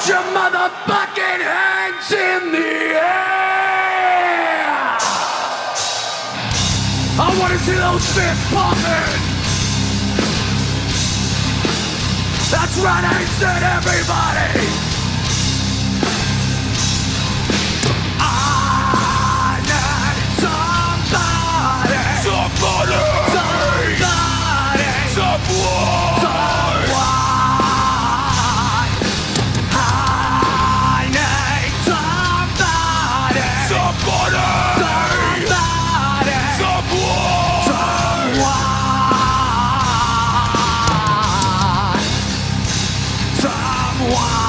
Put your motherfucking hands in the air! I wanna see those fists popping! That's right, I said everybody! I need somebody! Somebody! Somebody! Someone! Wow.